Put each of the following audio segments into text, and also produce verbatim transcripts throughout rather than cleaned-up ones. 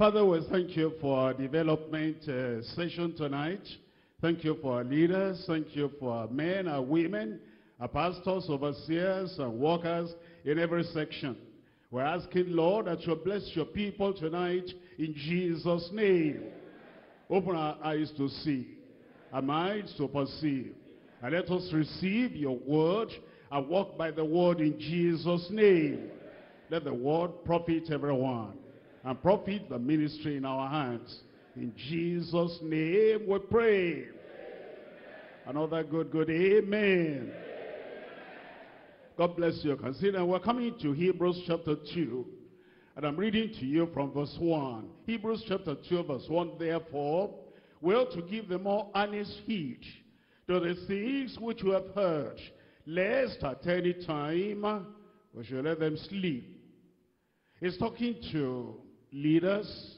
Father, we thank you for our development uh, session tonight. Thank you for our leaders. Thank you for our men, our women, our pastors, overseers, and workers in every section. We're asking, Lord, that you bless your people tonight in Jesus' name. Open our eyes to see, our minds to perceive. And let us receive your word and walk by the word in Jesus' name. Let the word profit everyone and profit the ministry in our hands. In Jesus' name we pray. Amen. Another good, good amen. Amen. God bless you. Consider we're coming to Hebrews chapter two. And I'm reading to you from verse one. Hebrews chapter two verse one. Therefore, we ought to give the more earnest heed to the things which we have heard, lest at any time we should let them sleep. He's talking to leaders.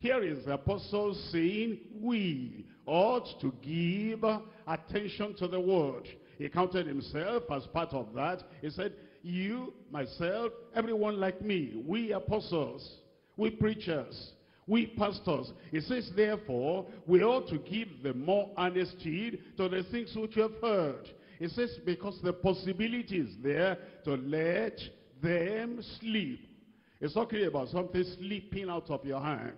Here is the apostle saying, we ought to give attention to the word. He counted himself as part of that. He said, you, myself, everyone like me, we apostles, we preachers, we pastors. He says, therefore, we ought to give the more earnest heed to the things which you have heard. He says, because the possibility is there to let them sleep. It's talking about something slipping out of your hand,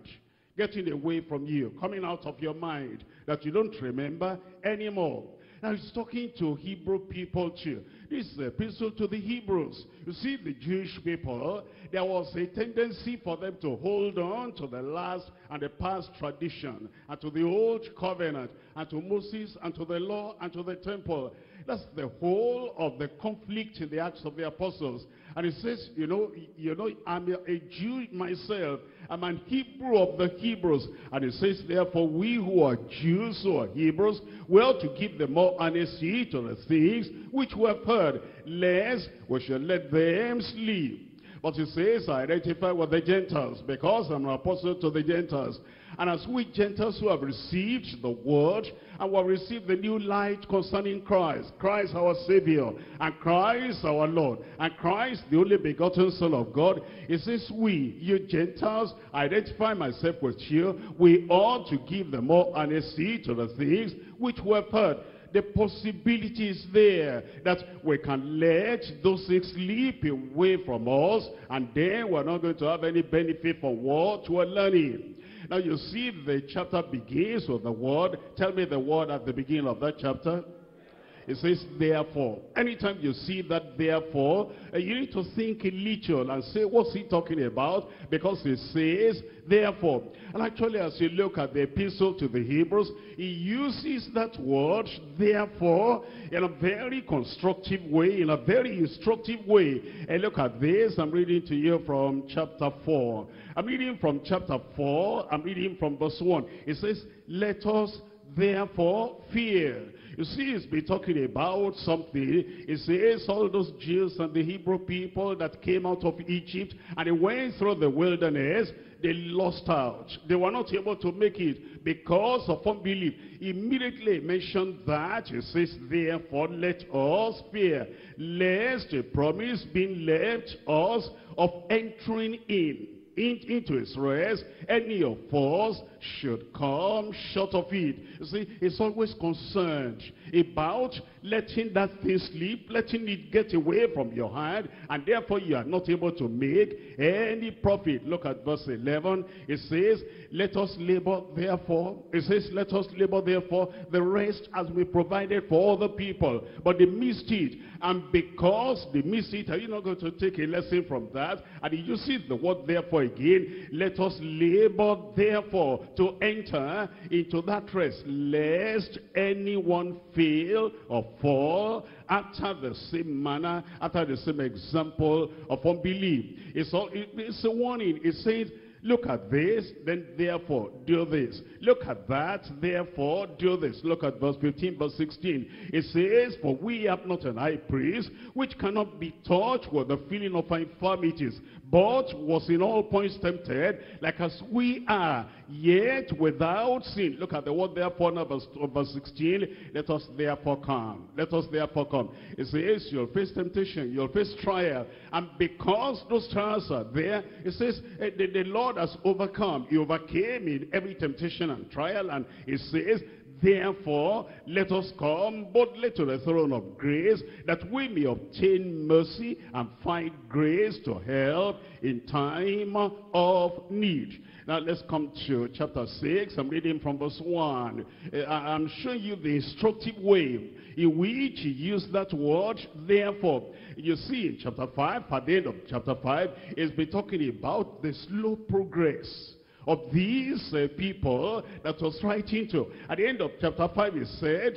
getting away from you, coming out of your mind that you don't remember anymore. Now he's talking to Hebrew people too. This is the epistle to the Hebrews. You see, the Jewish people, there was a tendency for them to hold on to the last and the past tradition, and to the old covenant, and to Moses, and to the law, and to the temple. That's the whole of the conflict in the Acts of the Apostles. And it says, you know, you know, I'm a Jew myself. I'm an Hebrew of the Hebrews. And it says, therefore, we who are Jews, who are Hebrews, we ought to give the more earnest heed to the things which we have heard, lest we should let them sleep. But it says, I identify with the Gentiles, because I'm an apostle to the Gentiles. And as we Gentiles who have received the word, and will receive the new light concerning Christ, Christ our Savior, and Christ our Lord, and Christ the only begotten Son of God, it says, we, you Gentiles, identify myself with you, we ought to give the more earnest heed to the things which we have heard. The possibility is there that we can let those things slip away from us, and then we're not going to have any benefit for what we're learning. Now you see, the chapter begins with the word. Tell me the word at the beginning of that chapter. It says, therefore. Anytime you see that therefore, you need to think a little and say, what's he talking about? Because it says, therefore. And actually, as you look at the epistle to the Hebrews, he uses that word, therefore, in a very constructive way, in a very instructive way. And look at this. I'm reading to you from chapter four. I'm reading from chapter four. I'm reading from verse one. It says, let us therefore fear. You see, it's been talking about something. It says all those Jews and the Hebrew people that came out of Egypt and they went through the wilderness, they lost out. They were not able to make it because of unbelief. Immediately mentioned that. It says, therefore, let us fear, lest a promise be left us of entering in. into his rest, any of us should come short of it. You see, he's always concerned about letting that thing slip, letting it get away from your hand, and therefore you are not able to make any profit. Look at verse eleven. It says, let us labor therefore. It says, let us labor therefore the rest as we provided for other people. But they missed it. And because they missed it, are you not going to take a lesson from that? And you see the word therefore again. Let us labor therefore to enter into that rest, lest anyone fail or fall after the same manner, after the same example of unbelief. It's all, it, it's a warning. It says, look at this, then therefore do this. Look at that, therefore do this. Look at verse fifteen, verse sixteen. It says, for we have not an high priest which cannot be touched with the feeling of our infirmities, but was in all points tempted, like as we are, yet without sin. Look at the word therefore, now verse, verse sixteen. Let us therefore come. Let us therefore come. It says, you'll face temptation, you'll face trial. And because those trials are there, it says, the, the Lord Lord has overcome. He overcame in every temptation and trial, and he says, therefore, let us come boldly to the throne of grace, that we may obtain mercy and find grace to help in time of need. Now let's come to chapter six. I'm reading from verse one. I'm showing you the instructive way in which he used that word, therefore. You see in chapter five, at the end of chapter five, it's been talking about the slow progress of these uh, people that was writing to. At the end of chapter five, he said,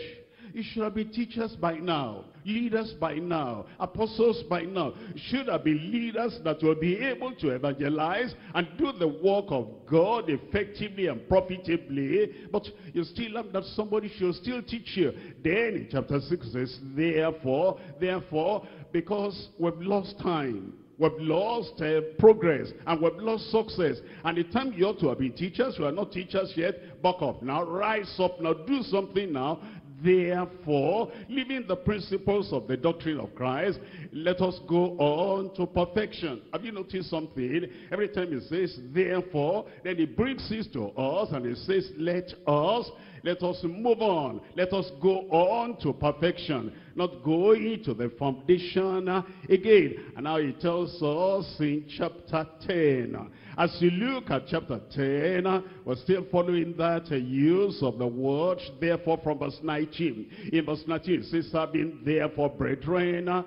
you should have been teachers by now, leaders by now, apostles by now. You should have been leaders that will be able to evangelize and do the work of God effectively and profitably. But you still have that somebody should still teach you. Then in chapter six, it says, therefore, therefore, because we've lost time. We've lost uh, progress, and we've lost success. And the time you ought to have been teachers, we are not teachers yet. Buck up now, rise up now, do something now. Therefore, leaving the principles of the doctrine of Christ, let us go on to perfection. Have you noticed something? Every time it says, therefore, then it brings it to us, and it says, let us, let us move on. Let us go on to perfection, not going to the foundation again. And now he tells us in chapter ten. As you look at chapter ten, we're still following that use of the word, therefore, from verse nineteen. In verse nineteen, it says, having therefore, brethren, Uh,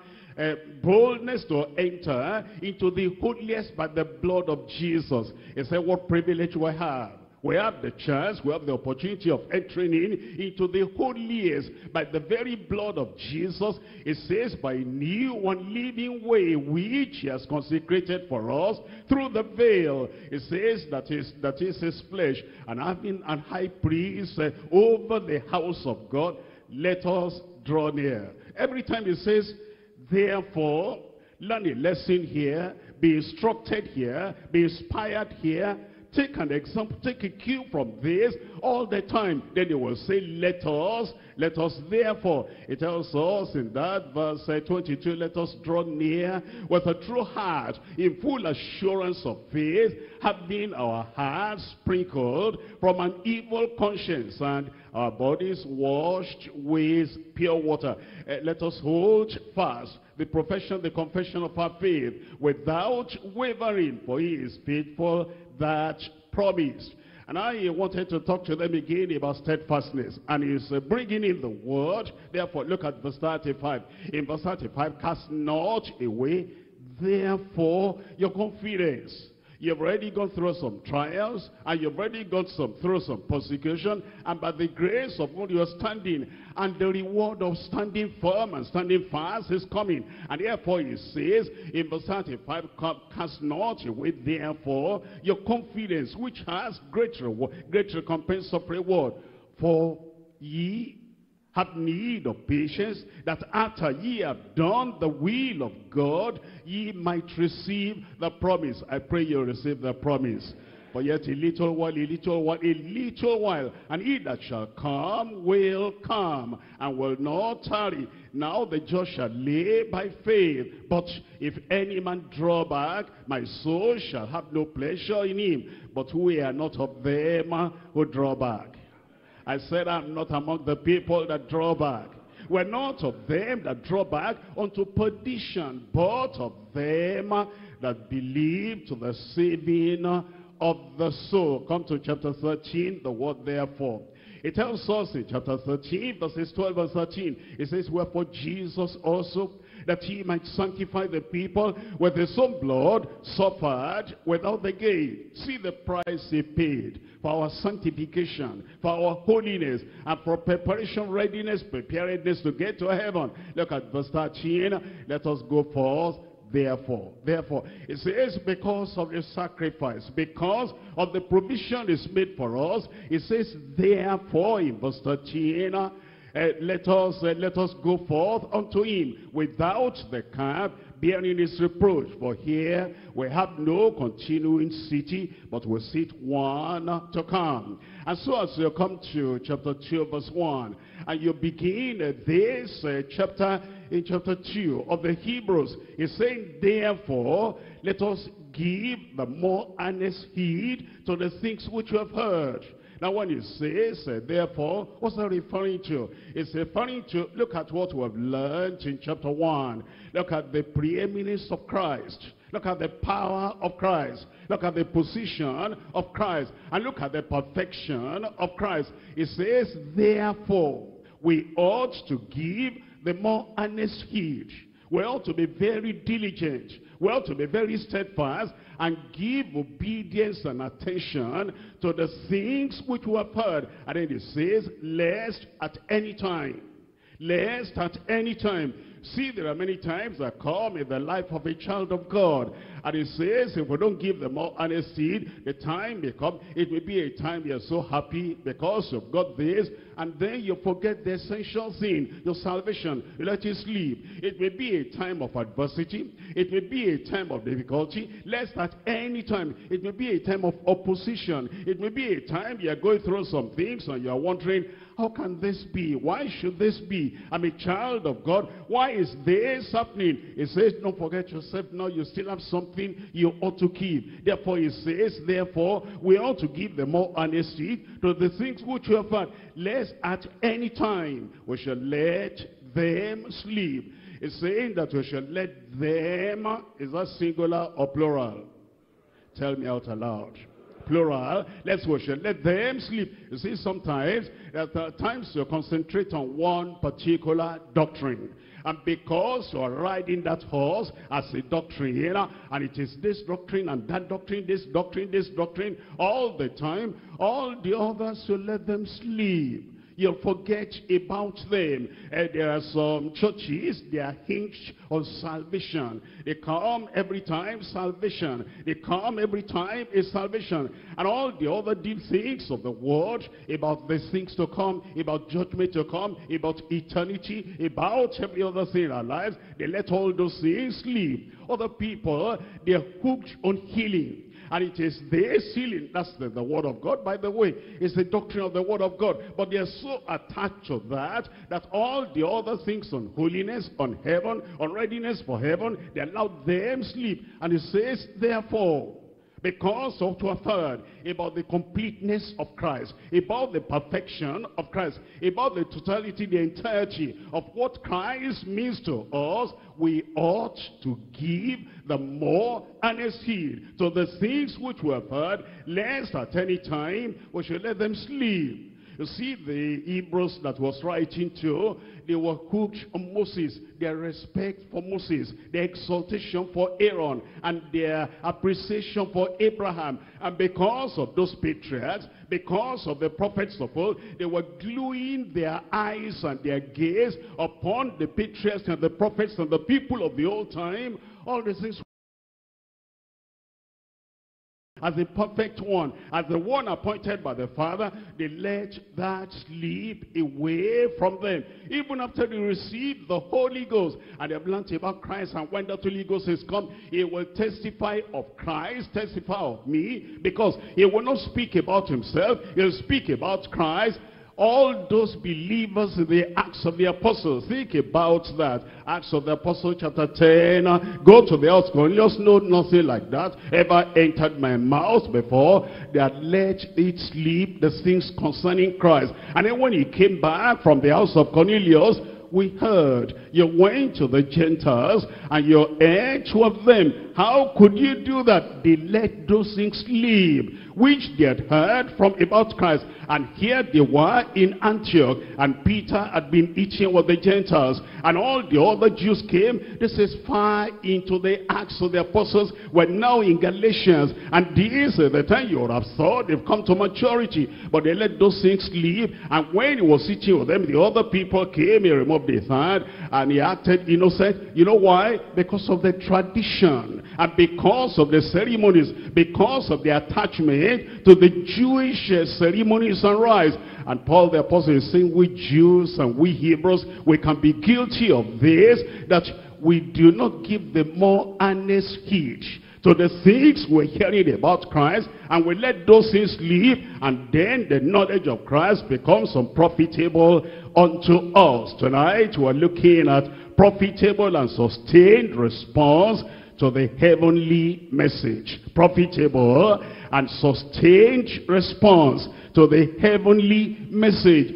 boldness to enter into the holiest by the blood of Jesus. He said, what privilege we have. We have the chance, we have the opportunity of entering in into the holiest by the very blood of Jesus. It says, by new and living way, which he has consecrated for us through the veil. It says that is that is his flesh, and having an high priest uh, over the house of God, let us draw near. Every time it says, therefore, learn a lesson here, be instructed here, be inspired here, take an example, take a cue from this all the time. Then they will say, let us, let us therefore. It tells us in that verse twenty-two, let us draw near with a true heart, in full assurance of faith, having our hearts sprinkled from an evil conscience and our bodies washed with pure water. Uh, let us hold fast the profession, the confession of our faith, without wavering, for he is faithful that promised. And I wanted to talk to them again about steadfastness. And he's bringing in the word. Therefore, look at verse thirty-five. In verse thirty-five, cast not away, therefore, your confidence. You've already gone through some trials, and you've already gone some, through some persecution, and by the grace of God you are standing, and the reward of standing firm and standing fast is coming. And therefore he says in verse thirty-five, cast not away therefore your confidence, which has great reward, great recompense of reward, for ye have need of patience, that after ye have done the will of God, ye might receive the promise. I pray you receive the promise. For yet a little while, a little while, a little while, and he that shall come will come, and will not tarry. Now the just shall live by faith, but if any man draw back, my soul shall have no pleasure in him. But we are not of them who draw back. I said, I'm not among the people that draw back. We're not of them that draw back unto perdition, but of them that believe to the saving of the soul. Come to chapter thirteen, the word therefore. It tells us in chapter thirteen, verses twelve and thirteen, it says, wherefore Jesus also, that he might sanctify the people with his own blood, suffered without the gate. See the price he paid for our sanctification, for our holiness, and for preparation, readiness, preparedness to get to heaven. Look at verse thirteen. Let us go forth. Therefore, therefore, it says because of the sacrifice, because of the provision is made for us. It says therefore in verse thirteen, Uh, let us uh, let us go forth unto him without the cap, bearing his reproach. For here we have no continuing city, but we sit one to come. And so as you come to chapter two, verse one, and you begin uh, this uh, chapter in chapter two of the Hebrews, he's saying, therefore, let us give the more earnest heed to the things which you have heard. Now when it says, uh, therefore, what's that referring to? It's referring to, look at what we have learned in chapter one. Look at the preeminence of Christ. Look at the power of Christ. Look at the position of Christ. And look at the perfection of Christ. It says, therefore, we ought to give the more earnest heed. We ought to be very diligent. We ought to be very steadfast and give obedience and attention to the things which we have heard. And then it says, lest at any time. Lest at any time. See, there are many times that come in the life of a child of God. And it says, if we don't give them more earnest heed, the time may come. It may be a time you're so happy because you've got this, and then you forget the essential thing, your salvation. You let it sleep. It may be a time of adversity. It may be a time of difficulty. Lest at any time. It may be a time of opposition. It may be a time you're going through some things and you're wondering, how can this be? Why should this be? I'm a child of God. Why is this happening? It says, don't forget yourself now. You still have something you ought to give. Therefore, it says, therefore, we ought to give the more earnest heed to the things which you have heard, lest at any time we shall let them sleep. It's saying that we shall let them, is that singular or plural? Tell me out aloud. Plural. Let's worship. Let them sleep. You see, sometimes there are times you concentrate on one particular doctrine, and because you are riding that horse as a doctrine, you know, and it is this doctrine and that doctrine, this doctrine, this doctrine, all the time, all the others, you let them sleep. You'll forget about them. Uh, there are some churches, they are hinged on salvation. They come every time, salvation. They come every time, is salvation. And all the other deep things of the world, about the things to come, about judgment to come, about eternity, about every other thing in our lives, they let all those things sleep. Other people, they are hooked on healing. And it is this healing, that's the, the word of God, by the way. It's the doctrine of the word of God. But they are so attached to that, that all the other things on holiness, on heaven, on readiness for heaven, they allow them sleep. And it says, therefore, because of to have heard about the completeness of Christ, about the perfection of Christ, about the totality, the entirety of what Christ means to us, we ought to give the more earnest heed to the things which we have heard, lest at any time we should let them sleep. You see, the Hebrews that was writing to, they were hooked on Moses, their respect for Moses, their exaltation for Aaron, and their appreciation for Abraham. And because of those patriarchs, because of the prophets of old, they were gluing their eyes and their gaze upon the patriarchs and the prophets and the people of the old time. All these things as the perfect one, as the one appointed by the Father, they let that slip away from them. Even after they received the Holy Ghost, and they have learned about Christ, and when the Holy Ghost is come, he will testify of Christ, testify of me, because he will not speak about himself, he will speak about Christ. All those believers in the Acts of the Apostles, think about that. Acts of the Apostles chapter ten, go to the house, Cornelius, no, nothing like that ever entered my mouth before. They had let it sleep, the things concerning Christ. And then when he came back from the house of Cornelius, we heard, you went to the Gentiles and you ate with them. How could you do that? They let those things sleep, which they had heard from about Christ. And here they were in Antioch, and Peter had been eating with the Gentiles, and all the other Jews came. This is far into the Acts of the Apostles. We're now in Galatians, and this is the time you would have thought they've come to maturity, but they let those things sleep. And when he was sitting with them, the other people came, he removed his hand, and he acted innocent. You know why? Because of the tradition, and because of the ceremonies, because of the attachment to the Jewish ceremonies and rites. And Paul the Apostle is saying, we Jews and we Hebrews, we can be guilty of this, that we do not give the more earnest heed to the things we're hearing about Christ, and we let those things live, and then the knowledge of Christ becomes unprofitable unto us. Tonight we're looking at profitable and sustained response to the heavenly message, profitable and sustained response to the heavenly message.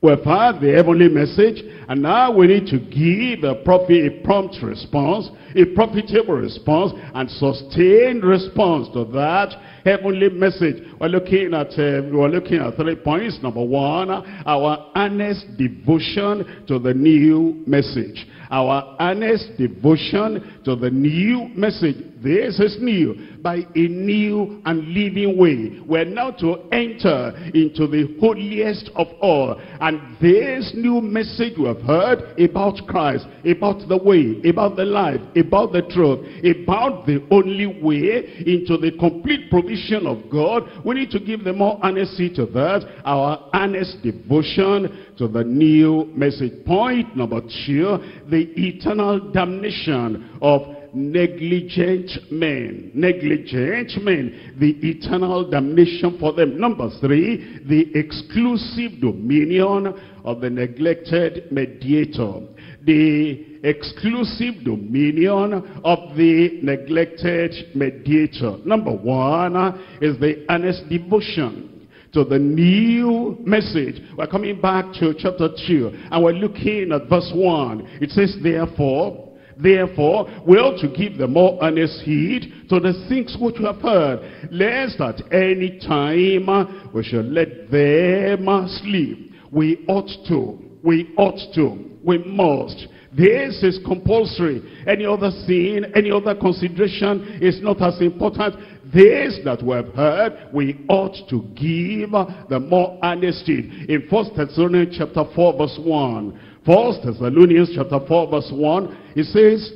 We've had the heavenly message, and now we need to give a, profit, a prompt response, a profitable response, and sustained response to that heavenly message. We're looking at uh, we're looking at three points. Number one, our earnest devotion to the new message. Our earnest devotion to the new message. This is new, by a new and living way. We're now to enter into the holiest of all. And this new message we have heard about Christ, about the way, about the life, about the truth, about the only way into the complete provision of God. We need to give the more honesty to that, our earnest devotion to the new message. Point number two, the eternal damnation of negligent men, negligent men, the eternal damnation for them. Number three, the exclusive dominion of the neglected mediator, the exclusive dominion of the neglected mediator. Number one is the earnest devotion to the new message. We're coming back to chapter two, and we're looking at verse one. It says, therefore, Therefore, we ought to give the more earnest heed to the things which we have heard, lest at any time we shall let them sleep. We ought to, we ought to, we must. This is compulsory. Any other sin, any other consideration is not as important. This that we have heard, we ought to give the more earnest heed. In First Thessalonians chapter four, verse one. First Thessalonians chapter four, verse one, it says,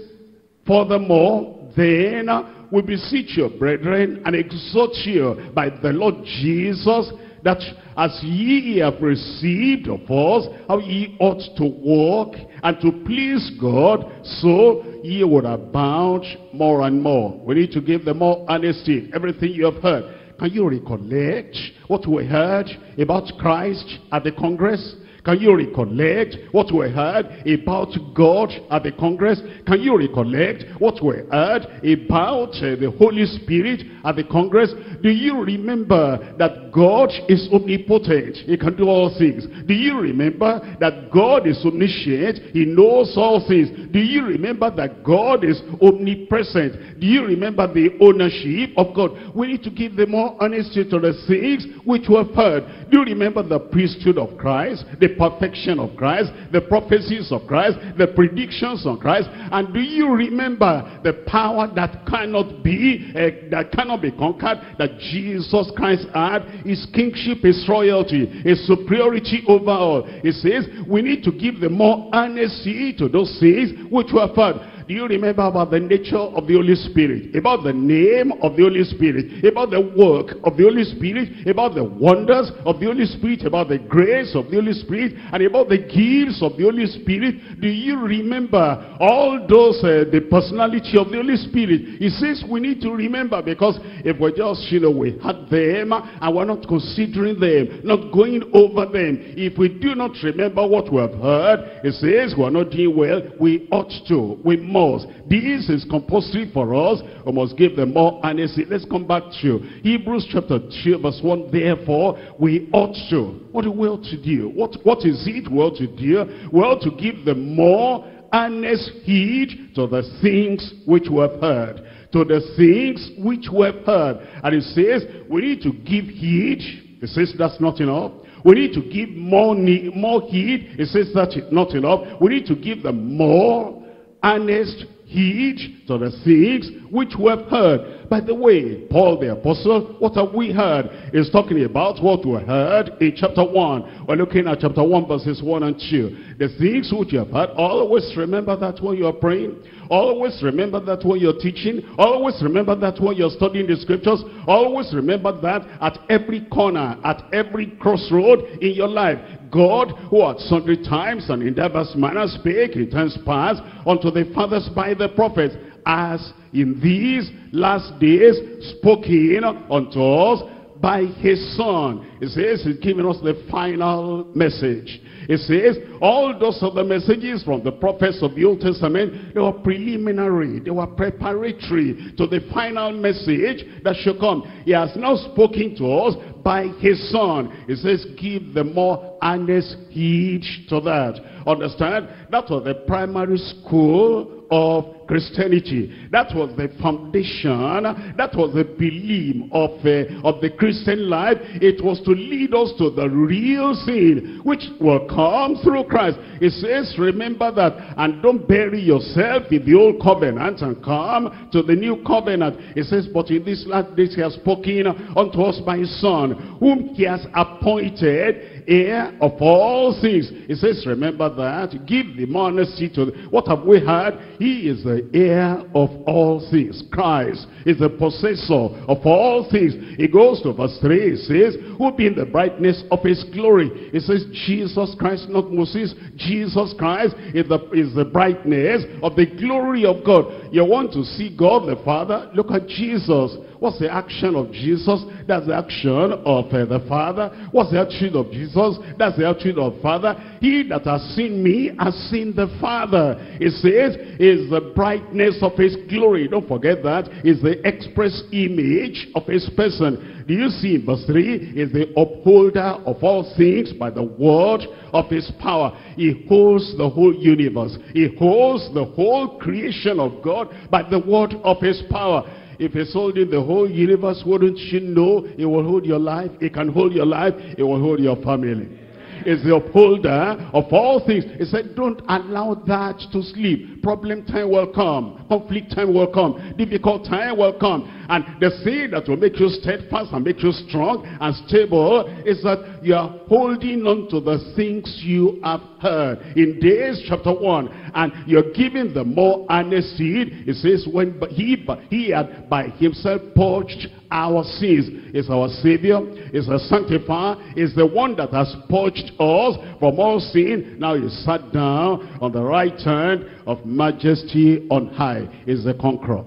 furthermore, then we beseech you, brethren, and exhort you by the Lord Jesus, that as ye have received of us, how ye ought to walk and to please God, so ye would abound more and more. We need to give them more honesty, everything you have heard. Can you recollect what we heard about Christ at the Congress? Can you recollect what we heard about God at the Congress? Can you recollect what we heard about uh, the Holy Spirit at the Congress? Do you remember that God is omnipotent? He can do all things. Do you remember that God is omniscient? He knows all things. Do you remember that God is omnipresent? Do you remember the ownership of God? We need to give them more honesty to the things which we have heard. Do you remember the priesthood of Christ? The perfection of Christ, the prophecies of Christ, the predictions of Christ, and do you remember the power that cannot be, uh, that cannot be conquered, that Jesus Christ had, his kingship, his royalty, his superiority over all? It says we need to give the more honesty to those things which were heard. Do you remember about the nature of the Holy Spirit, about the name of the Holy Spirit, about the work of the Holy Spirit, about the wonders of the Holy Spirit, about the grace of the Holy Spirit, and about the gifts of the Holy Spirit? Do you remember all those, uh, the personality of the Holy Spirit? He says we need to remember, because if we're just, you know, we had them and we're not considering them, not going over them, if we do not remember what we have heard, it says we're not doing well. We ought to, we must. This is compulsory for us. We must give them more honesty. Let's come back to Hebrews chapter two, verse one. Therefore, we ought to. What do we ought to do? What, what is it we ought to do? We ought to give them more earnest heed to the things which we have heard. To the things which we have heard. And it says, we need to give heed. It says that's not enough. We need to give more, more heed. It says that's not enough. We need to give them more earnest heed to the things which we have heard. By the way, Paul the Apostle, what have we heard? He's talking about what we heard in chapter one. We're looking at chapter one, verses one and two. The things which you have heard, always remember that when you are praying. Always remember that when you're teaching. Always remember that when you're studying the scriptures. Always remember that at every corner, at every crossroad in your life. God, who at sundry times and in diverse manners spake in times past unto the fathers by the prophets, as in these last days spoken unto us by his son. It says he's giving us the final message. It says all those other messages from the prophets of the Old Testament, they were preliminary, they were preparatory to the final message that should come. He has now spoken to us by his son. It says give the more earnest heed to that. Understand? That was the primary school of Christianity. That was the foundation. That was the belief of, uh, of the Christian life. It was to lead us to the real sin, which will come through Christ. It says, remember that, and don't bury yourself in the old covenant and come to the new covenant. It says, but in this last days he has spoken unto us by his son, whom he has appointed heir of all things. It says, remember that. Give the more honesty to the, what have we heard? He is the heir of all things. Christ is the possessor of all things. It goes to verse three. It says, who being the brightness of his glory. It says, Jesus Christ, not Moses. Jesus Christ is the, is the brightness of the glory of God. You want to see God the Father? Look at Jesus. What's the action of Jesus? That's the action of uh, the Father. What's the attitude of Jesus? That's the attitude of Father. He that has seen me has seen the Father. It says, is the brightness of his glory. Don't forget that. It's the express image of his person. Do you see in verse three? Is the upholder of all things by the word of his power. He holds the whole universe. He holds the whole creation of God by the word of his power. If he's holding the whole universe, wouldn't you know it will hold your life? It can hold your life. It will hold your family. It's the upholder of all things. He said, don't allow that to sleep. Problem time will come. Conflict time will come. Difficult time will come. And the thing that will make you steadfast and make you strong and stable is that you are holding on to the things you have heard. In Days chapter one, and you're giving the more earnest heed. It says, when he, he had by himself purged our sins. It's our Savior, it's a sanctifier, it's the one that has purged us from all sin. Now he sat down on the right hand of majesty on high. It's the conqueror,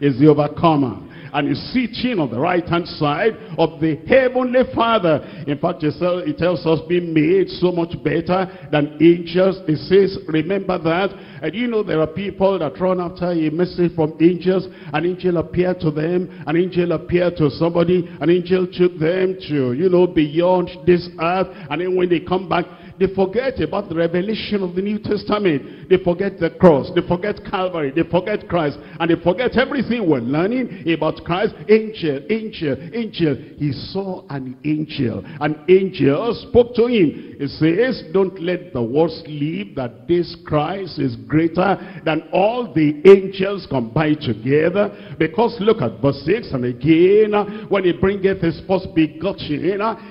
it's the overcomer. And he's sitting on the right hand side of the heavenly Father. In fact, it tells us being made so much better than angels. It says, remember that. And you know there are people that run after a message from angels. An angel appeared to them. An angel appeared to somebody. An angel took them to, you know, beyond this earth. And then when they come back, they forget about the revelation of the New Testament. They forget the cross. They forget Calvary. They forget Christ. And they forget everything we're learning about Christ. Angel, angel, angel. He saw an angel. An angel spoke to him. It says, don't let the word sleep that this Christ is greater than all the angels combined together. Because look at verse six. And again, when he bringeth his first begotten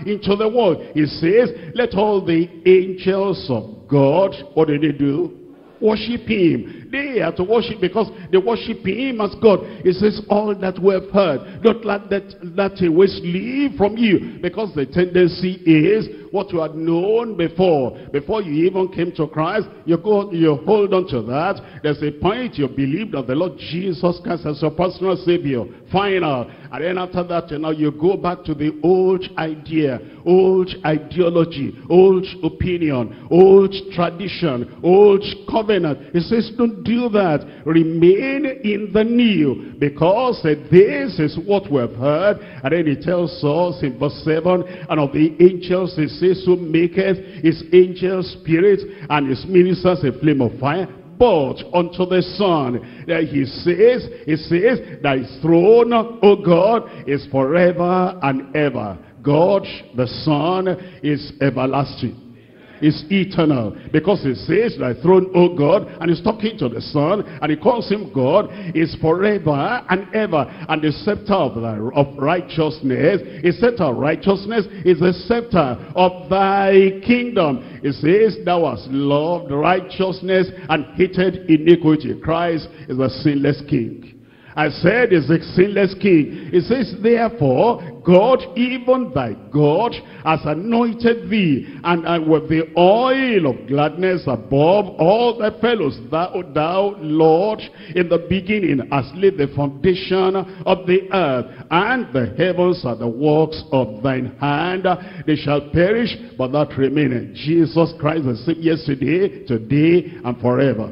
into the world, he says, let all the angels of God, what did they do? Worship him. They are to worship because they worship him as God. It says all that we have heard, don't let that, that away sleep from you. Because the tendency is what you had known before. Before you even came to Christ, you go, you hold on to that. There's a point you believe that the Lord Jesus Christ as your personal Savior. Final. And then after that, you know, you go back to the old idea, old ideology, old opinion, old tradition, old covenant. It says, don't do that. Remain in the new. Because uh, this is what we have heard. And then it tells us in verse seven, and of the angels it says, who maketh his angels spirits and his ministers a flame of fire. But unto the Son, that he says, he says, thy throne, O God, is forever and ever. God, the Son, is everlasting. Is eternal, because it says thy throne, O God, and he's talking to the Son, and he calls him God, is forever and ever. And the scepter of, thy, of righteousness, the scepter of righteousness is the scepter of thy kingdom. It says thou hast loved righteousness and hated iniquity. Christ is a sinless king. I said is a sinless king. It says, therefore, God, even thy God, has anointed thee, and, and with the oil of gladness above all thy fellows. Thou, thou, Lord, in the beginning hast laid the foundation of the earth, and the heavens are the works of thine hand. They shall perish, but that remaineth. Jesus Christ the same yesterday, today, and forever.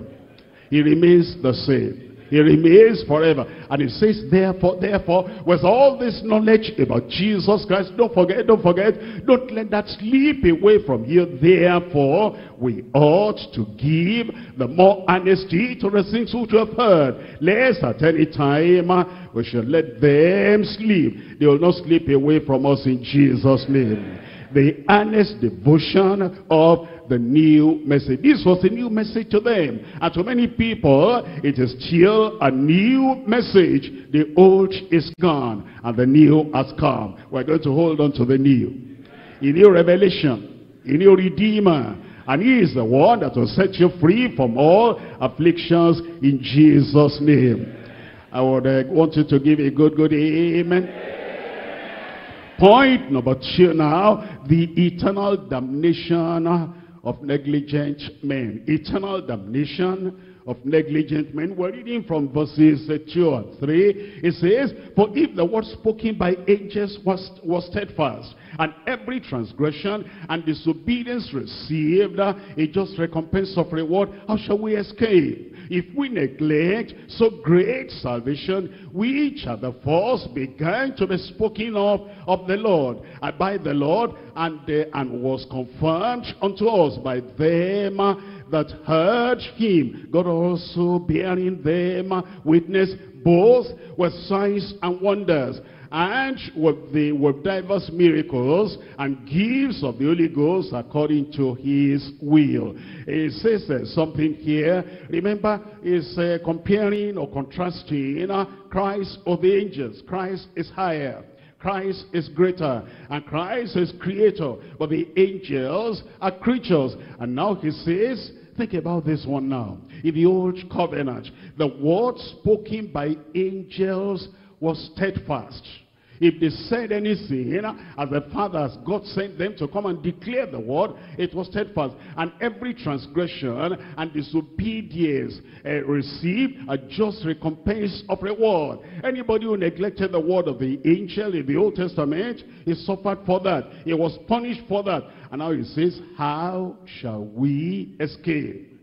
He remains the same. He remains forever. And it says, therefore, therefore, with all this knowledge about Jesus Christ, don't forget, don't forget, don't let that slip away from you. Therefore, we ought to give the more honesty to the things which we have heard, lest at any time we should let them slip. They will not slip away from us in Jesus' name. The earnest devotion of the new message. This was a new message to them, and to many people it is still a new message. The old is gone and the new has come. We're going to hold on to the new. A new revelation, a new redeemer, and he is the one that will set you free from all afflictions in Jesus' name. I would uh, want you to give a good good amen. Point number two now, the eternal damnation of negligent men. Eternal damnation of negligent men. We're reading from verses two and three. It says, for if the word spoken by angels was, was steadfast, and every transgression and disobedience received a just recompense of reward, how shall we escape, if we neglect so great salvation, which at the first began to be spoken of of the Lord, and by the Lord, and, uh, and was confirmed unto us by them uh, that heard him, God also bearing them uh, witness, both with signs and wonders, and with, the, with diverse miracles and gifts of the Holy Ghost according to his will. It says uh, something here. Remember, it's uh, comparing or contrasting uh, Christ or the angels. Christ is higher, Christ is greater, and Christ is creator, but the angels are creatures. And now he says, think about this one now. In the old covenant, the word spoken by angels was steadfast. If they said anything, you know, as the Father, as God sent them to come and declare the word, it was steadfast. And every transgression and disobedience uh, received a just recompense of reward. Anybody who neglected the word of the angel in the Old Testament, he suffered for that. He was punished for that. And now he says, how shall we escape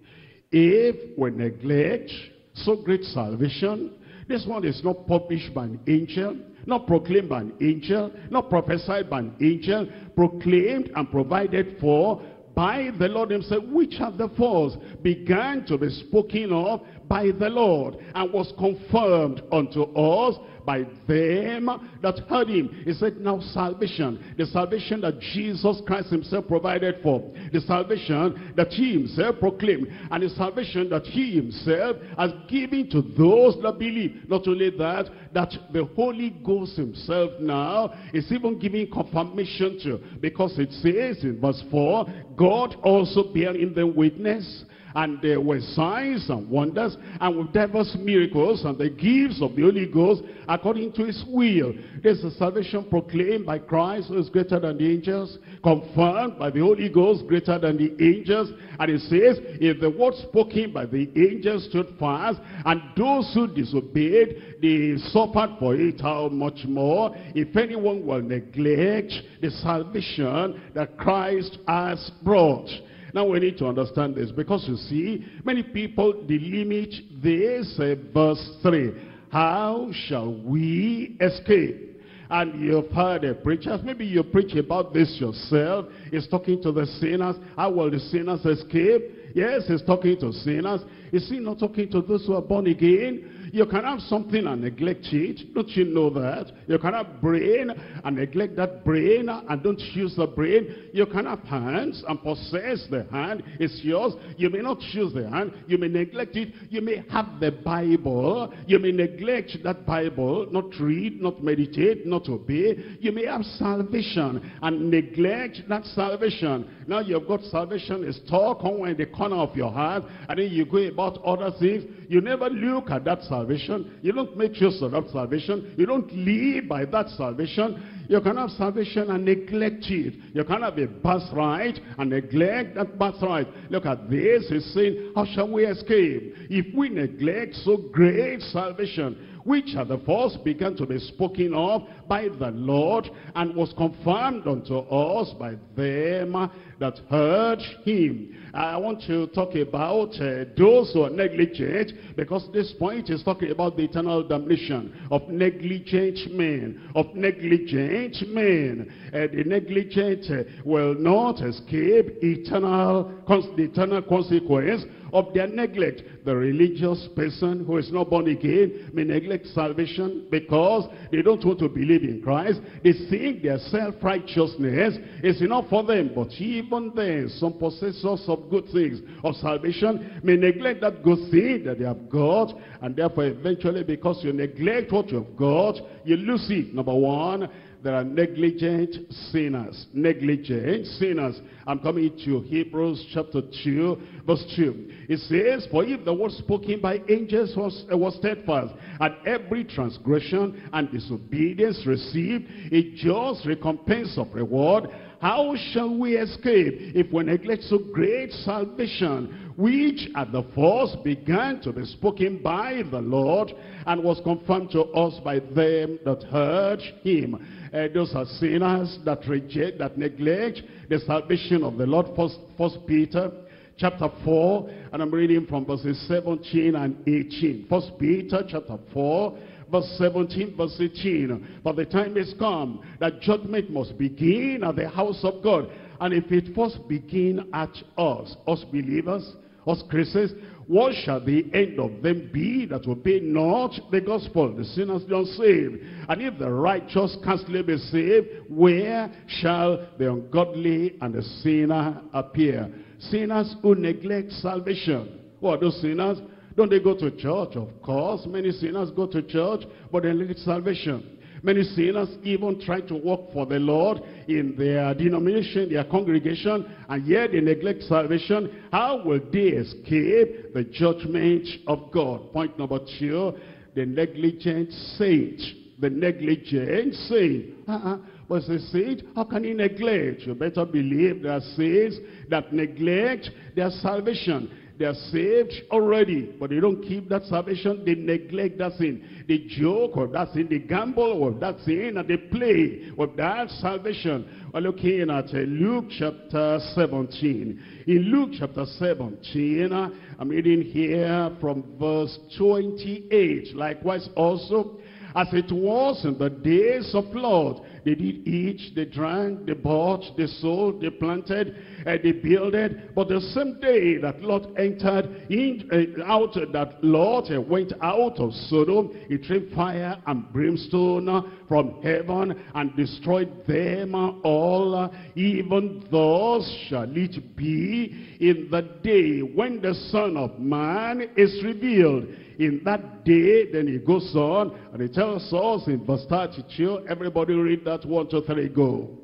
if we neglect so great salvation? This one is not published by an angel, not proclaimed by an angel, not prophesied by an angel, proclaimed and provided for by the Lord himself, which at the first began to be spoken of by the Lord, and was confirmed unto us by them that heard him. He said, now salvation, the salvation that Jesus Christ himself provided for, the salvation that he himself proclaimed, and the salvation that he himself has given to those that believe. Not only that, that the Holy Ghost himself now is even giving confirmation to, because it says in verse four, God also bearing them witness, and there were signs and wonders, and with diverse miracles and the gifts of the Holy Ghost according to his will. There's a salvation proclaimed by Christ, who is greater than the angels, confirmed by the Holy Ghost, greater than the angels. And it says, if the word spoken by the angels stood fast, and those who disobeyed, they suffered for it, how much more if anyone will neglect the salvation that Christ has brought. Now we need to understand this, because you see, many people delimit this uh, verse three. How shall we escape? And you've heard uh, preachers, maybe you preach about this yourself. It's talking to the sinners. How will the sinners escape? Yes, it's talking to sinners. Is he not talking to those who are born again? You can have something and neglect it. Don't you know that? You can have brain and neglect that brain and don't use the brain. You can have hands and possess the hand. It's yours. You may not use the hand. You may neglect it. You may have the Bible. You may neglect that Bible, not read, not meditate, not obey. You may have salvation and neglect that salvation. Now you've got salvation is stuck somewhere in the corner of your heart, and then you go about other things. You never look at that salvation salvation, you don't make use of that salvation, you don't live by that salvation, you can have salvation and neglect it. You can have a birthright and neglect that birthright. Look at this, he's saying, how shall we escape if we neglect so great salvation, which at the first began to be spoken of by the Lord, and was confirmed unto us by them that heard him. I want to talk about uh, those who are negligent, because this point is talking about the eternal damnation of negligent men, of negligent men. Uh, the negligent uh, will not escape eternal, the eternal consequence of their neglect. The religious person who is not born again may neglect salvation because they don't want to believe in Christ. They think their self-righteousness is enough for them. But even then, some possessors of good things, of salvation, may neglect that good thing that they have got, and therefore eventually, because you neglect what you have got, you lose it. Number one, there are negligent sinners. Negligent sinners. I'm coming to Hebrews chapter two, verse two. It says, for if the word spoken by angels was, uh, was steadfast, and every transgression and disobedience received a just recompense of reward, how shall we escape if we neglect so great salvation, which at the first began to be spoken by the Lord, and was confirmed to us by them that heard him? Uh, those are sinners that reject, that neglect the salvation of the Lord. First, First Peter chapter four, and I'm reading from verses seventeen and eighteen. First Peter chapter four, verse seventeen, verse eighteen. For the time is come that judgment must begin at the house of God. And if it first begin at us, us believers, us Christians, what shall the end of them be that obey not the gospel? The sinners don't save. And if the righteous scarcely be saved, where shall the ungodly and the sinner appear? Sinners who neglect salvation. Who are those sinners? Don't they go to church? Of course, many sinners go to church, but they neglect salvation. Many sinners even try to work for the Lord in their denomination, their congregation, and yet they neglect salvation. How will they escape the judgment of God? Point number two, the negligent saint. The negligent saint. Uh-uh. But as a saint, how can he neglect? You better believe there are saints that neglect their salvation. They are saved already, but they don't keep that salvation. They neglect that sin. They joke with that sin. They gamble with that sin. And they play with that salvation. We're looking at uh, Luke chapter seventeen. In Luke chapter seventeen, uh, I'm reading here from verse twenty-eight. Likewise also, as it was in the days of Lot, they did eat, they drank, they bought, they sold, they planted, and they builded. But the same day that Lot entered in, uh, out, that Lot uh, went out of Sodom, he rained fire and brimstone from heaven and destroyed them all. Even thus shall it be in the day when the Son of Man is revealed. In that day, then he goes on, and he tells us in verse thirty-two, everybody read that, one, two, three, go.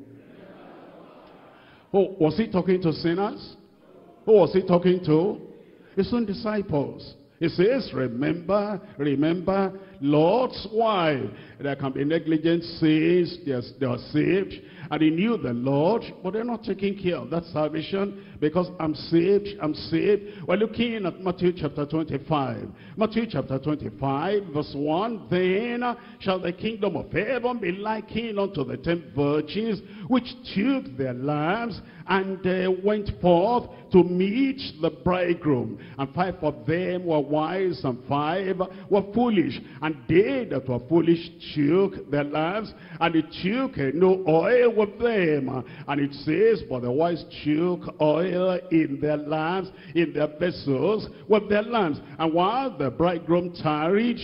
Oh, was he talking to sinners? Who was he talking to? His own disciples. He says, remember, remember Lord's wife. There can be negligent sins, they are, they are saved, and he knew the Lord, but they're not taking care of that salvation, because I'm saved, I'm saved. We're looking at Matthew chapter twenty-five. Matthew chapter twenty-five, verse one, then shall the kingdom of heaven be likened unto the ten virgins, which took their lamps, and they went forth to meet the bridegroom. And five of them were wise, and five were foolish. And they that were foolish took their lamps, and it took no oil with them. And it says, but the wise took oil in their lamps, in their vessels, with their lamps. And while the bridegroom tarried,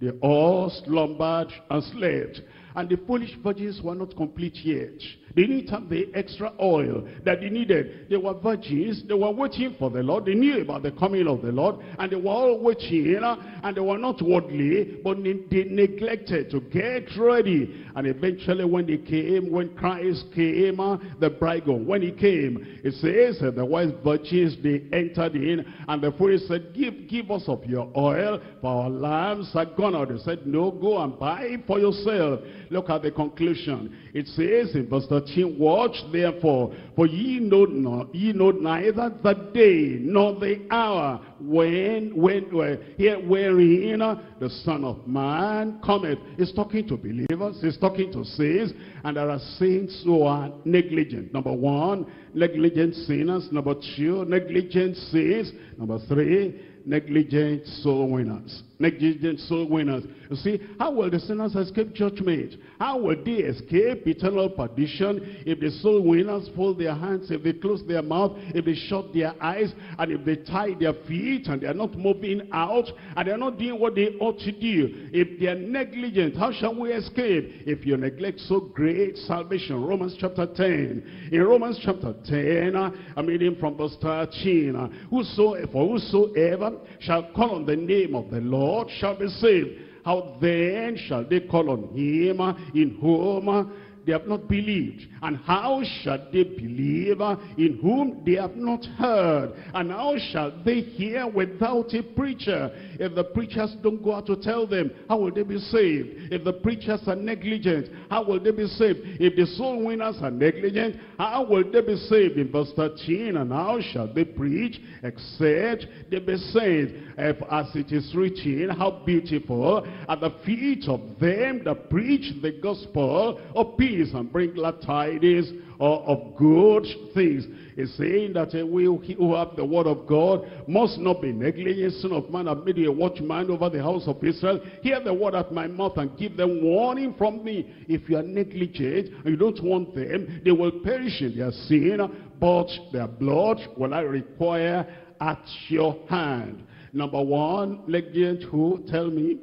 they all slumbered and slept. and the Polish virgins were not complete yet. They didn't have the extra oil that they needed. They were virgins. They were waiting for the Lord. They knew about the coming of the Lord, and they were all waiting, and they were not worldly, but they neglected to get ready. And eventually when they came, when Christ came, the bridegroom, when he came, it says that the wise virgins, they entered in, and the fool said, give, give us of your oil, for our lambs are gone out. They said, no, go and buy for yourself. Look at the conclusion. It says in verse thirteen, watch therefore, for ye know not, ye know neither the day nor the hour when when here wherein the Son of Man cometh. He's talking to believers, he's talking to saints, and there are saints who are negligent. Number one, negligent sinners. Number two, negligent saints. Number three, negligent soul winners. Negligent soul winners. You see, how will the sinners escape judgment? How will they escape eternal perdition if the soul winners fold their hands, if they close their mouth, if they shut their eyes, and if they tie their feet, and they are not moving out, and they are not doing what they ought to do? If they are negligent, how shall we escape if you neglect so great salvation? Romans chapter ten. In Romans chapter ten, I'm reading from verse thirteen. Whosoever, for whosoever shall call on the name of the Lord Lord shall be saved. How then shall they call on him in whom they have not believed? And how shall they believe in whom they have not heard? And how shall they hear without a preacher? If the preachers don't go out to tell them, how will they be saved? If the preachers are negligent, how will they be saved? If the soul winners are negligent, how will they be saved? In verse thirteen, and how shall they preach except they be sent? If, as it is written, how beautiful are the feet of them that preach the gospel of peace and bring glad tidings or of good things. It's saying that we who have the word of God must not be negligent. Son of man, I've made you a watchman over the house of Israel. Hear the word at my mouth and give them warning from me. If you are negligent and you don't want them, they will perish in their sin, but their blood will I require at your hand. Number one, negligent who? Tell me.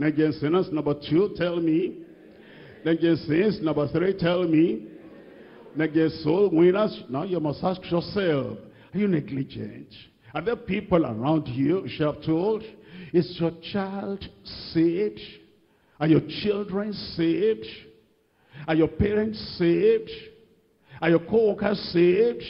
Negligent sinners. Number two, tell me. Negligent sins. Number three, tell me. Negligent soul winners. Now you must ask yourself, are you negligent? Are there people around you you should have told? Is your child saved? Are your children saved? Are your parents saved? Are your co-workers saved?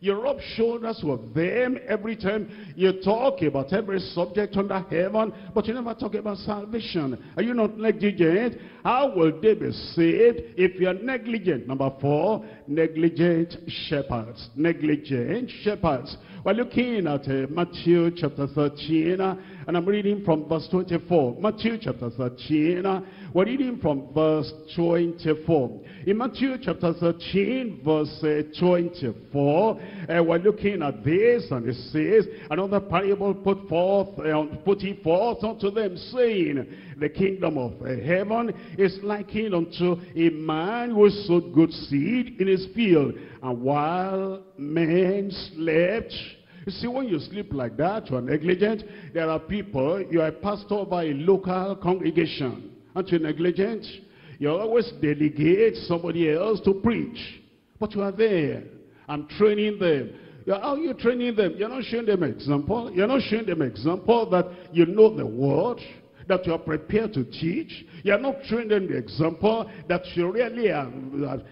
You rub shoulders with them every time. You talk about every subject under heaven, but you never talk about salvation. Are you not negligent? How will they be saved if you are negligent? Number four, negligent shepherds. Negligent shepherds. We're looking at uh, Matthew chapter thirteen, uh, and I'm reading from verse twenty-four. Matthew chapter thirteen, uh, we're reading from verse twenty-four. In Matthew chapter thirteen, verse uh, twenty-four, uh, we're looking at this, and it says, another parable put forth, uh, put he forth unto them, saying, the kingdom of uh, heaven is likened unto a man who sowed good seed in his field, and while men slept. You see, when you sleep like that, you are negligent. There are people, you are a pastor by a local congregation. Aren't you negligent? You always delegate somebody else to preach, but you are there. I'm training them. How are you training them? You're not showing them example. You're not showing them example that you know the word, that you are prepared to teach. You are not showing them the example that you really are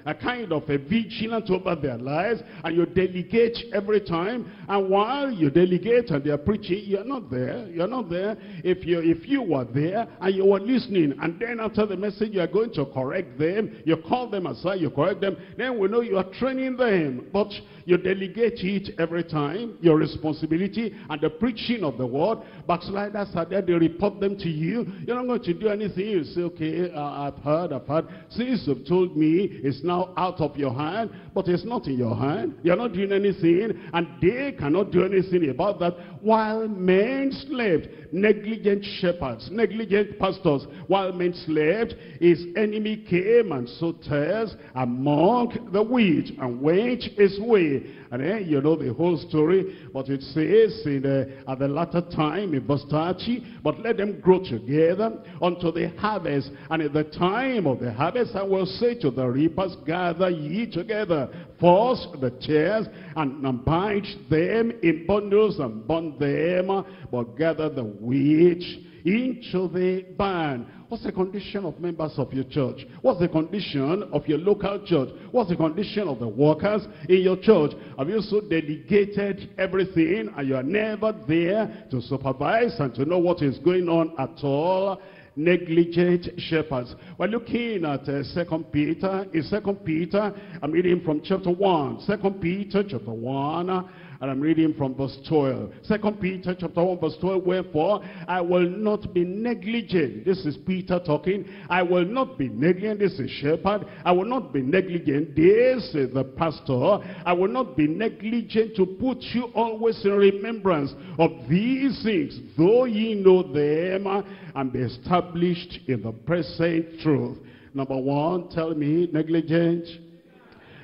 a kind of a vigilant over their lives, and you delegate every time. And while you delegate and they are preaching, you are not there. You are not there. If you, if you were there and you were listening, and then after the message you are going to correct them, you call them aside, you correct them, then we know you are training them. But you delegate it every time, your responsibility and the preaching of the word. Backsliders are there, they report them to you. You, you're not going to do anything. You say, okay, uh, I've heard, I've heard. Since you've told me, it's now out of your hand, but it's not in your hand. You're not doing anything, and they cannot do anything about that. While men slept, negligent shepherds, negligent pastors, while men slept, his enemy came and sowed tares among the wheat, and went his way. And then you know the whole story, but it says in the, at the latter time, in verse thirty, but let them grow to together unto the harvest. And at the time of the harvest I will say to the reapers, gather ye together forth the tares, and bind them in bundles, and burn them, but gather the wheat into the barn. What's the condition of members of your church? What's the condition of your local church? What's the condition of the workers in your church? Have you so delegated everything and you are never there to supervise and to know what is going on at all? Negligent shepherds. We're looking at uh, Second Peter. In Second Peter, I'm reading from chapter one. Second Peter chapter one, uh, and I'm reading from verse twelve. Second Peter chapter one verse twelve, wherefore I will not be negligent. This is Peter talking. I will not be negligent. This is shepherd. I will not be negligent. This is the pastor. I will not be negligent to put you always in remembrance of these things, though ye know them, uh, and be established in the present truth. Number one, tell me, negligent.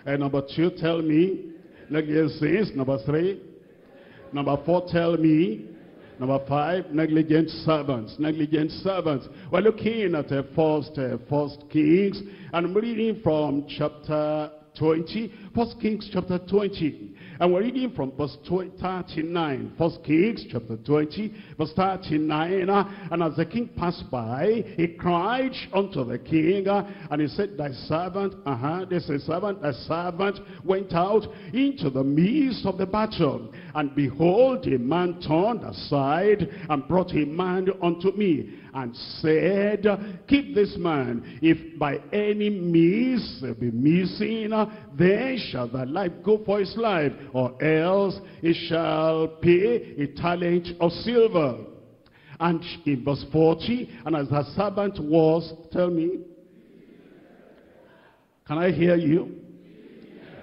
And number two, tell me, negligent sins. Number three. Number four, tell me. Number five, negligent servants. Negligent servants. We're looking at uh, first, uh, first Kings, and I'm reading from chapter twenty. First Kings chapter twenty. And we're reading from verse thirty-nine. First Kings chapter twenty, verse thirty-nine. And as the king passed by, he cried unto the king, and he said, thy servant, uh-huh, this is servant, thy servant went out into the midst of the battle. And behold, a man turned aside and brought a man unto me, and said, keep this man, if by any means be missing, then shall thy life go for his life, or else he shall pay a talent of silver. And in verse forty, and as the servant was, tell me, can I hear you?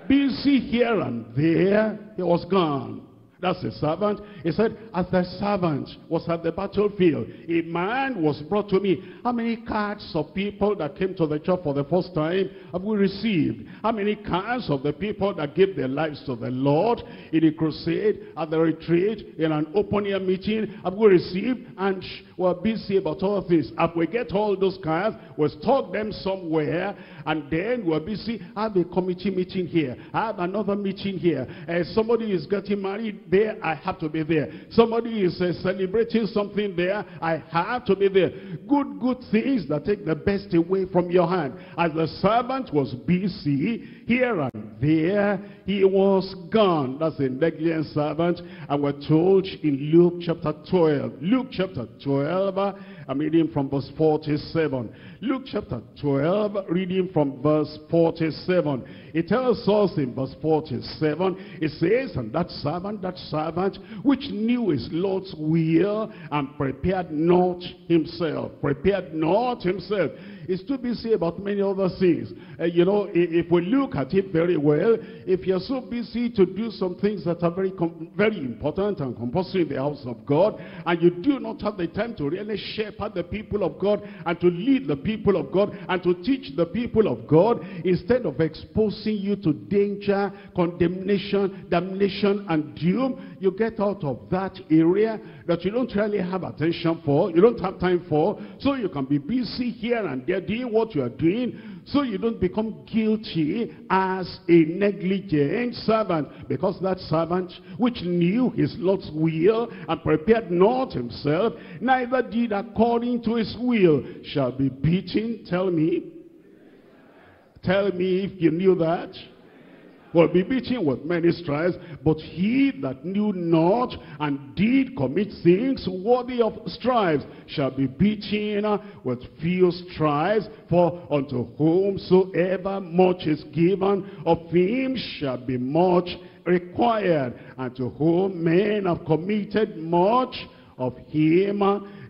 Busy here and there, he was gone. That's the servant. He said, as the servant was at the battlefield, a man was brought to me. How many cards of people that came to the church for the first time have we received? How many cards of the people that gave their lives to the Lord in a crusade, at the retreat, in an open air meeting, have we received? And we're busy about all things. If we get all those cards, we'll stock them somewhere, and then we're busy. I have a committee meeting here. I have another meeting here. Uh, somebody is getting married. There, I have to be there. Somebody is uh, celebrating something there. I have to be there. Good, good things that take the best away from your hand. As the servant was busy here and there, he was gone. That's a negligent servant. And we're told in Luke chapter twelve. Luke chapter twelve. Uh, I'm reading from verse forty-seven. Luke chapter twelve, reading from verse forty-seven. It tells us in verse forty-seven, it says, and that servant, that servant, which knew his Lord's will, and prepared not himself, prepared not himself. It's too busy about many other things. Uh, you know, if, if we look at it very well, if you're so busy to do some things that are very, very important and compulsory in the house of God, and you do not have the time to really shepherd the people of God, and to lead the people of God, and to teach the people of God, instead of exposing you to danger, condemnation, damnation, and doom, you get out of that area that you don't really have attention for, you don't have time for, so you can be busy here and there doing what you are doing, so you don't become guilty as a negligent servant. Because that servant which knew his Lord's will and prepared not himself, neither did according to his will, shall be beaten. Tell me, tell me if you knew that. Will be beaten with many stripes. But he that knew not and did commit things worthy of stripes shall be beaten with few stripes. For unto whomsoever much is given, of him shall be much required. And to whom men have committed much, of him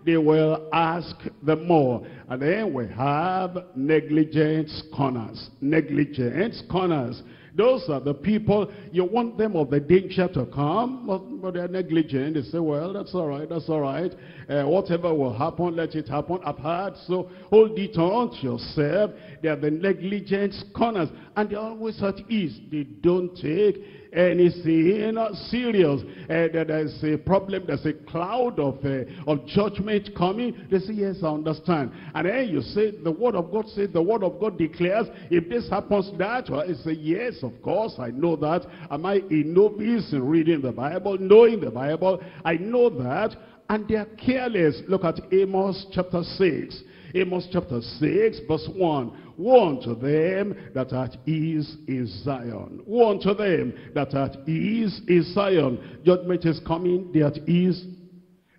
they will ask the more. And then we have negligent scorners. Negligent scorners. Those are the people, you want them of the danger to come, but they're negligent. They say, well, that's all right, that's all right. Uh, whatever will happen, let it happen apart. So hold it on to yourself. They are the negligent scorners. And they're always at ease. They don't take anything serious. Uh, there's a problem, there's a cloud of, uh, of judgment coming. They say, yes, I understand. And then you say, the word of God says, the word of God declares, if this happens that, well, it's a yes, of course, I know that. Am I a novice in reading the Bible, knowing the Bible? I know that. And they are careless. Look at Amos chapter six. Amos chapter six, verse one. Woe unto them that are at ease in Zion. Woe unto them that are at ease in Zion. Judgment is coming, they are at ease.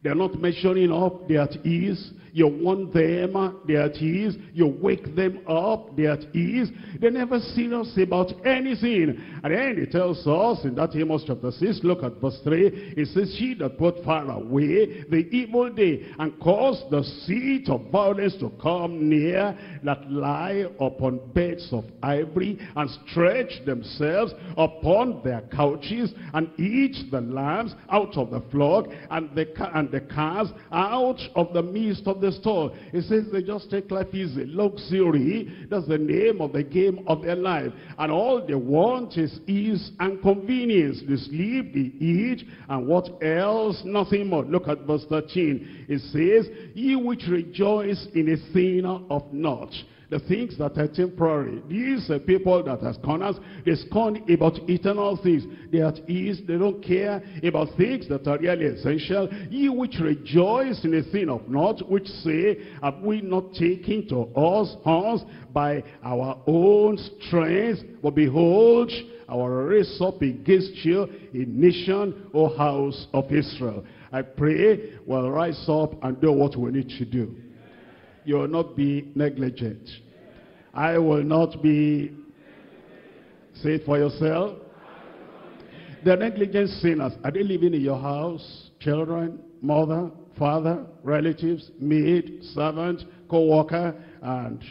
They are not measuring up, they are at ease. You want them, they are at ease. You wake them up, they are at ease. They never serious about anything. And then it tells us in that Amos chapter six, look at verse three. It says, she that put far away the evil day, and caused the seat of violence to come near, that lie upon beds of ivory, and stretch themselves upon their couches, and eat the lambs out of the flock, and the, and the calves out of the midst of the store. It says they just take life easy. Luxury, that's the name of the game of their life. And all they want is ease and convenience. They sleep, they eat, and what else? Nothing more. Look at verse thirteen. It says, ye which rejoice in a thing of naught, the things that are temporary. These are people that are scorners. They scorn about eternal things. They are at ease. They don't care about things that are really essential. Ye which rejoice in a thing of naught, which say, have we not taken to us horns by our own strength? But behold, I will raise up against you a nation, O house of Israel. I pray we'll rise up and do what we need to do. You will not be negligent. I will not be. Say it for yourself. The negligent sinners, are they living in your house? Children, mother, father, relatives, maid, servant, co-worker, and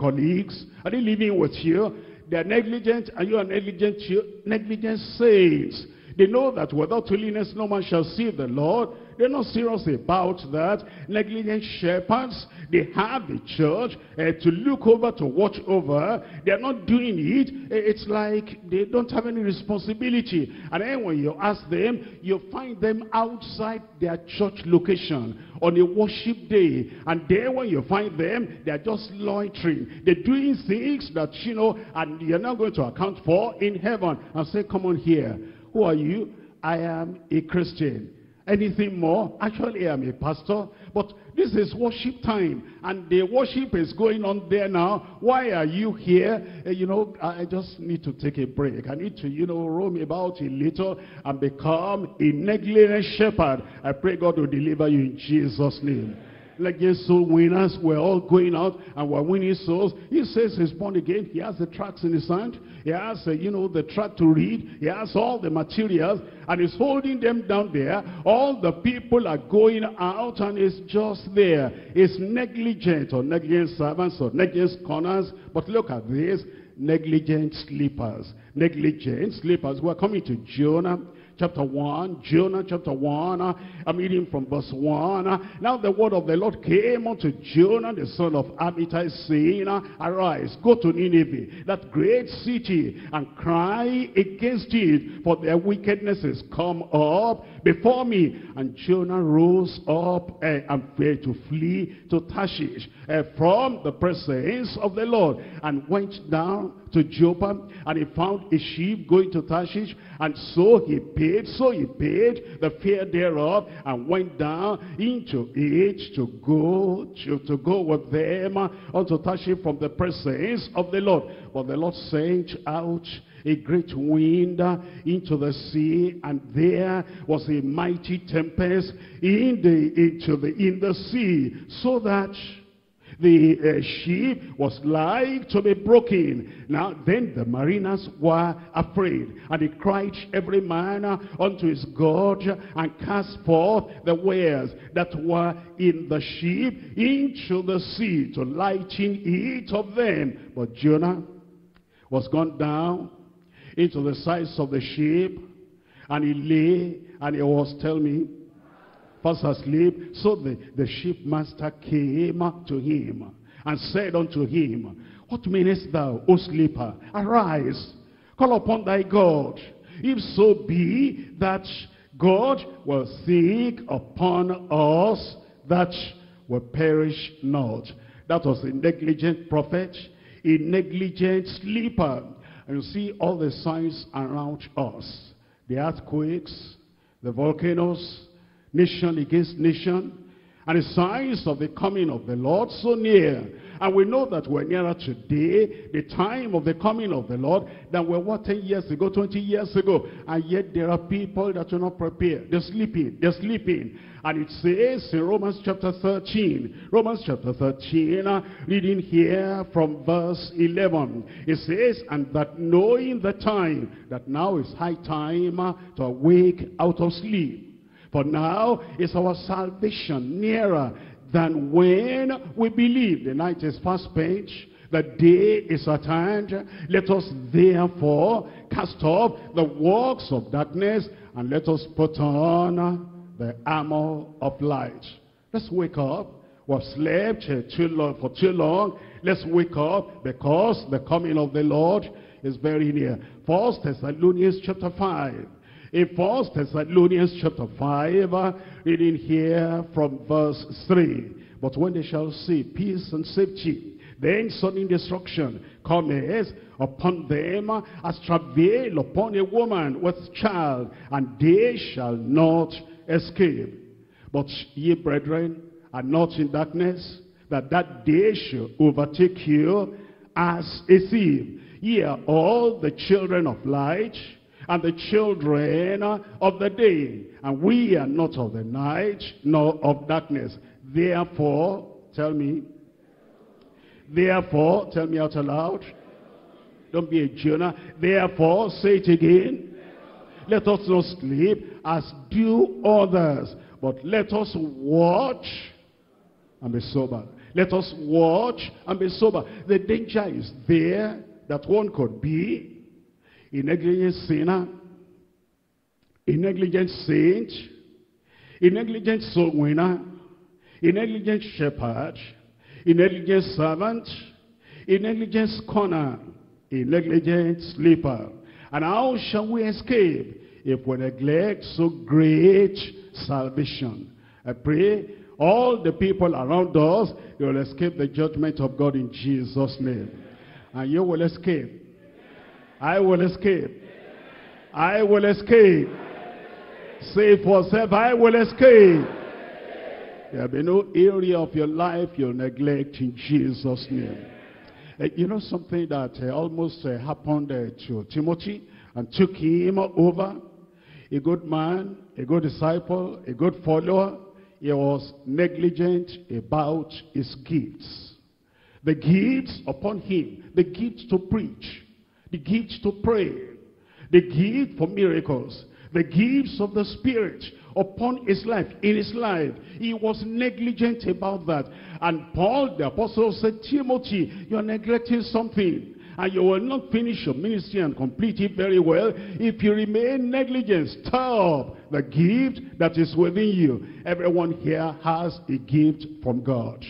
colleagues. Are they living with you? They are negligent. Are you a negligent? Negligent saints. They know that without holiness no man shall see the Lord. They're not serious about that. Negligent shepherds, they have a church uh, to look over, to watch over. They're not doing it. It's like they don't have any responsibility. And then when you ask them, you find them outside their church location on a worship day. And then when you find them, they're just loitering. They're doing things that, you know, and you're not going to account for in heaven. And say, come on here. Who are you? I am a Christian. Anything more? Actually, I'm a pastor, but this is worship time, and the worship is going on there now. Why are you here? Uh, you know, I just need to take a break. I need to, you know, roam about a little and become a negligent shepherd. I pray God will deliver you in Jesus' name. Like yes, soul winners, we're all going out and we're winning souls. He says he's born again. He has the tracts in his hand. He has, uh, you know, the tract to read. He has all the materials, and he's holding them down there. All the people are going out, and it's just there. It's negligent or negligent servants or negligent corners. But look at this, negligent sleepers. Negligent sleepers. We're coming to Jonah. Chapter one, Jonah chapter one, I'm reading from verse one. Now the word of the Lord came unto Jonah, the son of Amittai, saying, arise, go to Nineveh, that great city, and cry against it, for their wickedness is come up before me. And Jonah rose up uh, and feared to flee to Tarshish uh, from the presence of the Lord, and went down to Joppa, and he found a ship going to Tarshish, and so he paid, so he paid the fare thereof, and went down into it to go to, to go with them unto Tarshish from the presence of the Lord. But the Lord sent out a great wind into the sea, and there was a mighty tempest in the into the in the sea, so that the uh, ship was like to be broken. Now then the mariners were afraid, and they cried every man unto his God, and cast forth the wares that were in the ship into the sea, to lighten it of them. But Jonah was gone down into the sides of the ship, and he lay, and he was, tell me, fast asleep. So the, the shipmaster came to him and said unto him, What meanest thou, O sleeper? Arise, call upon thy God, if so be that God will think upon us that will perish not. That was a negligent prophet, a negligent sleeper. And you see all the signs around us. The earthquakes, the volcanoes, nation against nation, and the signs of the coming of the Lord so near. And we know that we're nearer today, the time of the coming of the Lord, than we were ten years ago, twenty years ago. And yet there are people that are not prepared. They're sleeping, they're sleeping. And it says in Romans chapter thirteen, Romans chapter thirteen, uh, reading here from verse eleven. It says, And that knowing the time, that now is high time uh, to awake out of sleep. For now is our salvation nearer than when we believe. The night is fast spent, the day is at hand. Let us therefore cast off the works of darkness, and let us put on the armor of light. Let's wake up. We've slept too long, for too long. Let's wake up, because the coming of the Lord is very near. First Thessalonians chapter five. In First Thessalonians chapter five, uh, reading here from verse three. But when they shall see peace and safety, then sudden destruction cometh upon them, uh, as travail upon a woman with child, and they shall not escape. But ye, brethren, are not in darkness, that that day shall overtake you as a thief. Ye are all the children of light, and the children of the day, and we are not of the night, nor of darkness. Therefore, tell me, therefore, tell me out aloud, don't be a Jonah, therefore, say it again, let us not sleep as do others, but let us watch and be sober. Let us watch and be sober. The danger is there that one could be a negligent sinner, a negligent saint, a negligent soul winner, a negligent shepherd, a negligent servant, a negligent scorner, a negligent sleeper. And how shall we escape if we neglect so great salvation? I pray all the people around us, you will escape the judgment of God in Jesus' name. And you will escape. I will escape. Amen. I will escape. Amen. Say for yourself, I will escape. Amen. There will be no area of your life you'll neglect in Jesus' name. Uh, you know something that uh, almost uh, happened uh, to Timothy and took him over? A good man, a good disciple, a good follower. He was negligent about his gifts. The gifts upon him, the gifts to preach, the gifts to pray, the gift for miracles, the gifts of the Spirit upon his life, in his life. He was negligent about that. And Paul the apostle said, Timothy, you're neglecting something, and you will not finish your ministry and complete it very well if you remain negligent. Stir up the gift that is within you. Everyone here has a gift from God.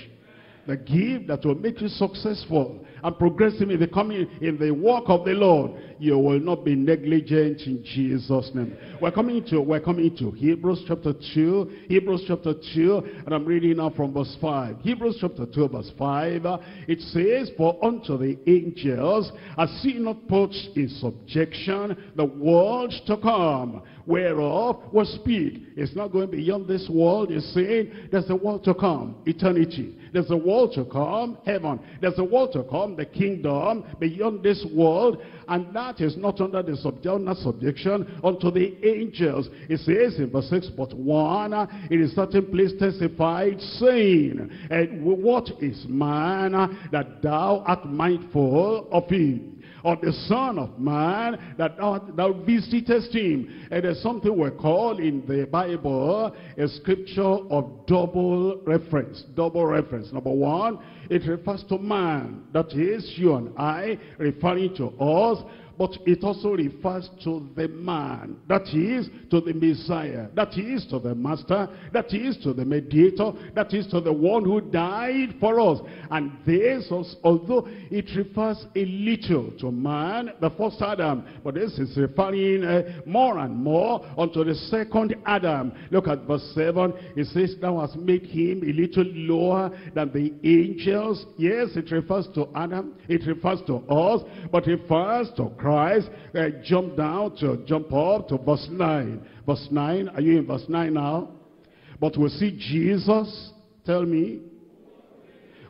The gift that will make you successful and progressing in the coming in the work of the Lord. You will not be negligent in Jesus' name. We're coming to we're coming to Hebrews chapter two. Hebrews chapter two, and I'm reading now from verse five. Hebrews chapter two, verse five. Uh, it says, For unto the angels as he not put in subjection the world to come, whereof we speak. It's not going beyond this world. It's saying there's a world to come, eternity. There's a world to come, heaven. There's a world to come, the kingdom, beyond this world. and that is not under the subjection unto the angels. It says in verse six, but one in a certain place testified, saying, and what is man that thou art mindful of him, or the Son of Man that thou, thou visitest him? And there's something we call in the Bible a scripture of double reference. Double reference. Number one, it refers to man, that is you and I, referring to us, but it also refers to the man, that is to the Messiah, that is to the Master, that is to the Mediator, that is to the one who died for us. And this, although it refers a little to man, the first Adam, but this is referring uh, more and more unto the second Adam. Look at verse seven. It says, thou hast made him a little lower than the angels. Yes, it refers to Adam, it refers to us, but it refers to Christ. Uh, jump down to jump up to verse nine. Verse nine. Are you in verse nine now? But we see Jesus, tell me,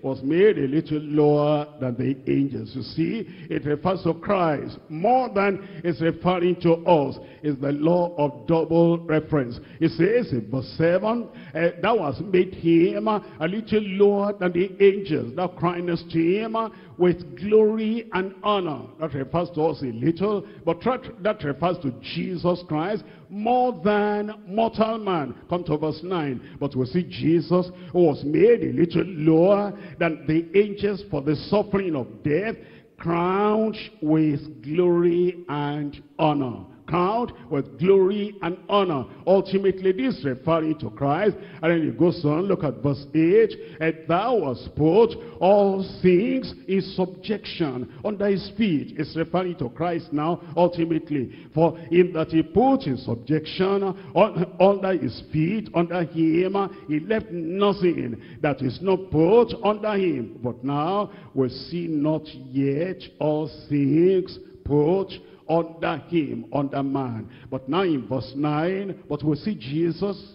was made a little lower than the angels. You see, it refers to Christ more than it's referring to us. It's the law of double reference. It says in verse seven, uh, thou hast made him a little lower than the angels. Thou crownest him with glory and honor. That refers to us a little, but that refers to Jesus Christ more than mortal man. Come to verse nine. But we see Jesus, who was made a little lower than the angels for the suffering of death, crowned with glory and honor. Crowned with glory and honor. Ultimately, this is referring to Christ. And then it goes on, look at verse eight. And thou hast put all things in subjection under his feet. It's referring to Christ now, ultimately. For in that he put in subjection on, under his feet, under him, he left nothing that is not put under him. But now we see not yet all things put under him, under man. But now in verse nine, but we see Jesus,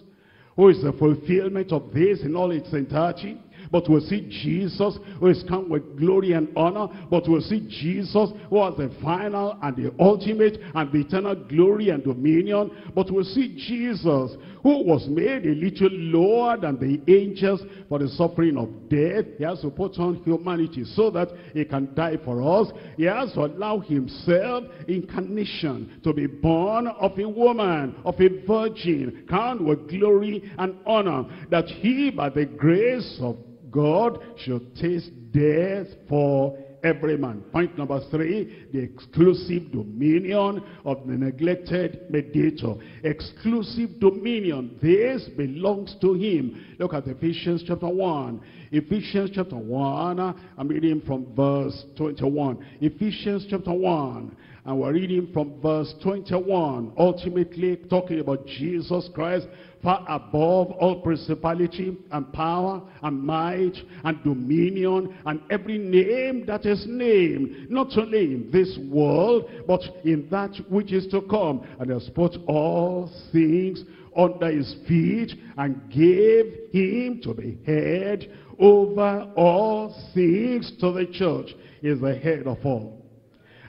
who is the fulfillment of this in all its entirety. But we see Jesus, who is come with glory and honor. But we see Jesus, who has the final and the ultimate and the eternal glory and dominion. But we see Jesus, who was made a little lower than the angels for the suffering of death. He has to put on humanity so that he can die for us. He has to allow himself incarnation, to be born of a woman, of a virgin, crowned with glory and honor, that he, by the grace of God, should taste death for every man. Point number three, the exclusive dominion of the neglected mediator. Exclusive dominion, this belongs to him. Look at Ephesians chapter one. Ephesians chapter one, I'm reading from verse twenty-one. Ephesians chapter one. And we're reading from verse twenty-one, ultimately talking about Jesus Christ, far above all principality and power and might and dominion and every name that is named, not only in this world, but in that which is to come. And has put all things under his feet and gave him to be head over all things to the church. He is the head of all.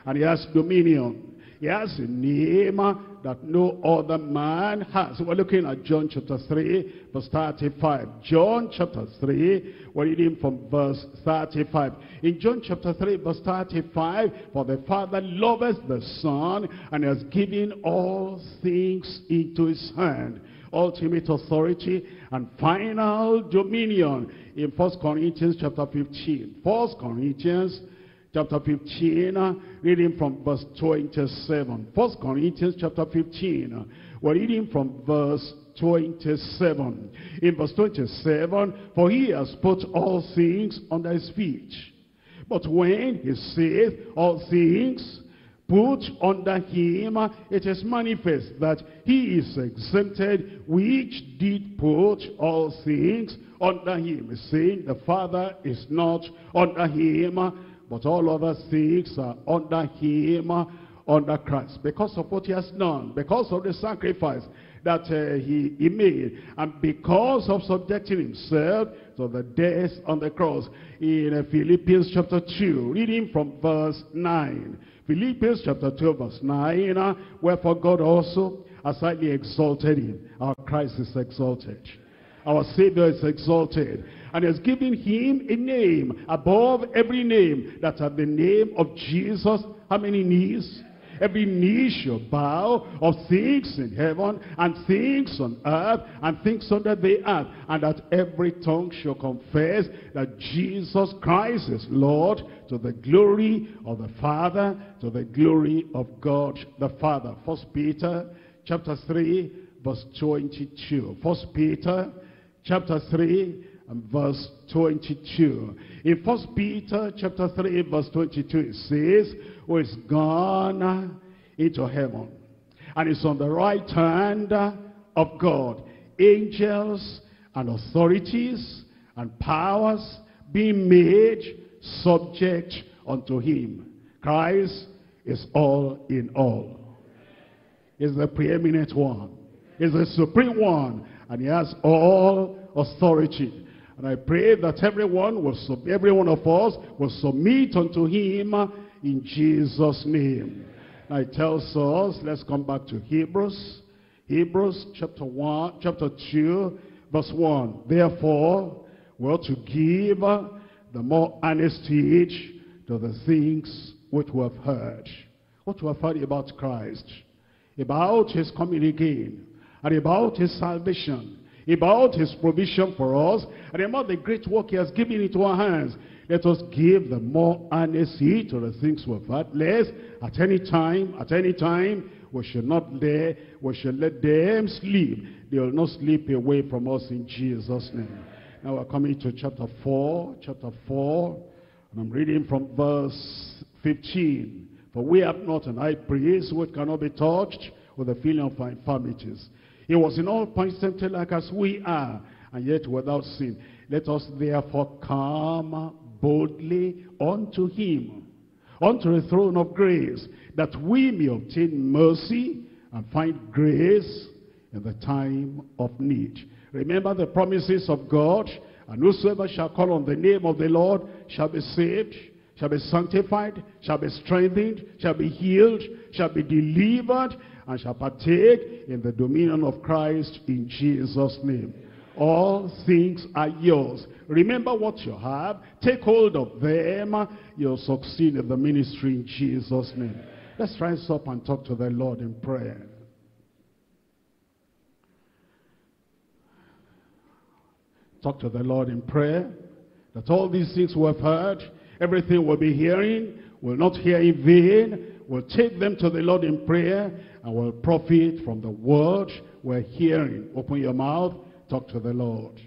And he has dominion. He has a name that no other man has. We're looking at John chapter three, verse thirty-five. John chapter three, we're reading from verse thirty-five. In John chapter three, verse thirty-five, for the Father loveth the Son, and has given all things into his hand. Ultimate authority and final dominion. In First Corinthians chapter fifteen. First Corinthians chapter fifteen, reading from verse twenty-seven. First Corinthians chapter fifteen, we're reading from verse twenty-seven. In verse twenty-seven, for he has put all things under his feet. But when he saith all things put under him, it is manifest that he is exempted, which did put all things under him, saying the Father is not under him, but all other things are under him, under Christ. Because of what he has done, because of the sacrifice that uh, he, he made, and because of subjecting himself to the death on the cross. In Philippians chapter two, reading from verse nine. Philippians chapter twelve verse nine, wherefore God also has highly exalted him. Our Christ is exalted. Our Savior is exalted. And has given him a name above every name, that at the name of Jesus, how many knees? Every knee shall bow, of things in heaven, and things on earth, and things under the earth, and that every tongue shall confess that Jesus Christ is Lord, to the glory of the Father, to the glory of God the Father. First Peter chapter three, verse twenty-two. First Peter chapter three. And verse twenty-two. In First Peter chapter three verse twenty-two it says, who is gone into heaven and is on the right hand of God, angels and authorities and powers being made subject unto him. Christ is all in all. He's the preeminent one. He's the supreme one, and he has all authority. And I pray that everyone will sub every one of us will submit unto him in Jesus' name. And it tells us, let's come back to Hebrews. Hebrews chapter one, chapter two, verse one. Therefore, we ought to give the more earnest heed to the things which we have heard. What we have heard about Christ, about his coming again, and about his salvation, about his provision for us, and about the great work he has given into our hands. Let us give the more earnest heed to the things we've had, lest at any time, at any time, we should not let, we should let them sleep. They will not sleep away from us in Jesus' name. Now we're coming to chapter four, chapter four, and I'm reading from verse fifteen. For we have not an high priest which cannot be touched with the feeling of our infirmities. He was in all points tempted like as we are, and yet without sin. Let us therefore come boldly unto him, unto the throne of grace, that we may obtain mercy and find grace in the time of need. Remember the promises of God, and whosoever shall call on the name of the Lord shall be saved, shall be sanctified, shall be strengthened, shall be healed, shall be delivered, and shall partake in the dominion of Christ in Jesus' name. All things are yours. Remember what you have. Take hold of them. You'll succeed in the ministry in Jesus' name. Let's rise up and talk to the Lord in prayer. Talk to the Lord in prayer. That all these things we have heard, everything we'll be hearing, we'll not hear in vain. We'll take them to the Lord in prayer, and we'll profit from the word we're hearing. Open your mouth, talk to the Lord.